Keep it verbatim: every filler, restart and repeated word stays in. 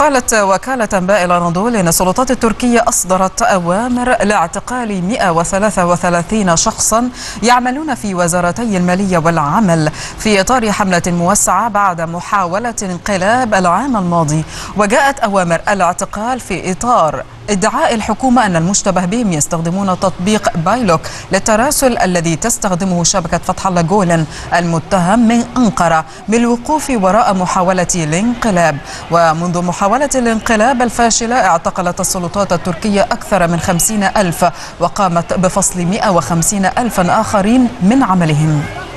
قالت وكالة أنباء الأناضول أن السلطات التركية أصدرت أوامر لاعتقال مئة وثلاثة وثلاثين شخصا يعملون في وزارتي المالية والعمل في إطار حملة موسعة بعد محاولة انقلاب العام الماضي. وجاءت أوامر الاعتقال في إطار ادعاء الحكومة أن المشتبه بهم يستخدمون تطبيق بايلوك للتراسل الذي تستخدمه شبكة فتح الله جولن المتهم من أنقرة بالوقوف وراء محاولة الانقلاب. ومنذ محاولة الانقلاب الفاشلة اعتقلت السلطات التركية أكثر من خمسين ألف وقامت بفصل مئة وخمسين ألفا آخرين من عملهم.